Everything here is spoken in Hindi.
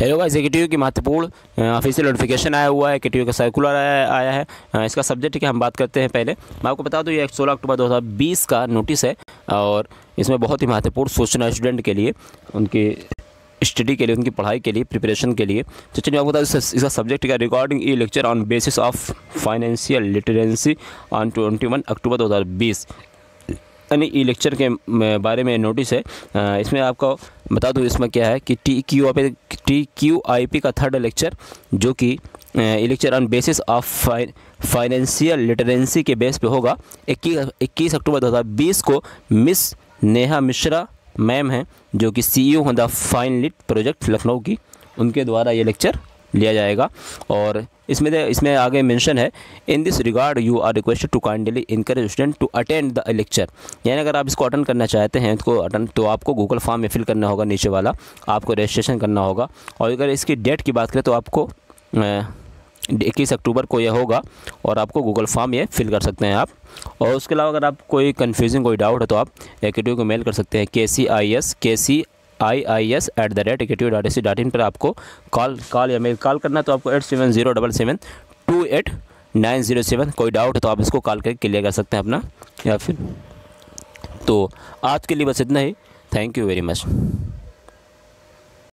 हेलो गाइस, एकेटीयू की महत्वपूर्ण ऑफिशियल नोटिफिकेशन आया हुआ है। एकेटीयू का सर्कुलर आया है। इसका सब्जेक्ट की हम बात करते हैं। पहले मैं आपको बता दूं, ये 16 अक्टूबर 2020 का नोटिस है और इसमें बहुत ही महत्वपूर्ण सूचना स्टूडेंट के लिए, उनकी स्टडी के लिए, उनकी पढ़ाई के लिए, प्रिपरेशन के लिए। तो चलिए आपको बता दूँ, इसका सब्जेक्ट का recording e lecture on basis of financial literacy on 21 October 2020, यानी ई लेक्चर के बारे में नोटिस है। इसमें आपको बता दूँ, इसमें क्या है कि टी क्यू आई पी का थर्ड लेक्चर, जो कि e lecture on basis of financial literacy के बेस पे होगा, 21 अक्टूबर 2020 को मिस नेहा मिश्रा मैम हैं, जो कि CEO हैं द FinLit प्रोजेक्ट लखनऊ की, उनके द्वारा ये लेक्चर लिया जाएगा। और इसमें आगे मेंशन है, in this regard you are requested to kindly encourage student to attend the lecture, यानी अगर आप इसको अटेंड करना चाहते हैं तो आपको गूगल फॉर्म में फिल करना होगा, नीचे वाला आपको रजिस्ट्रेशन करना होगा। और अगर इसकी डेट की बात करें तो आपको 21 अक्टूबर को यह होगा और आपको गूगल फॉर्म ये फिल कर सकते हैं आप। और उसके अलावा अगर आप कोई कन्फ्यूजन, कोई डाउट है तो आप एकेटीयू को मेल कर सकते हैं KCIIS@aktu.ac.in पर। आपको कॉल या मेल करना तो आपको 8707728907, कोई डाउट है तो आप इसको कॉल करके क्लियर कर सकते हैं अपना। या फिर तो आज के लिए बस इतना ही। Thank you very much.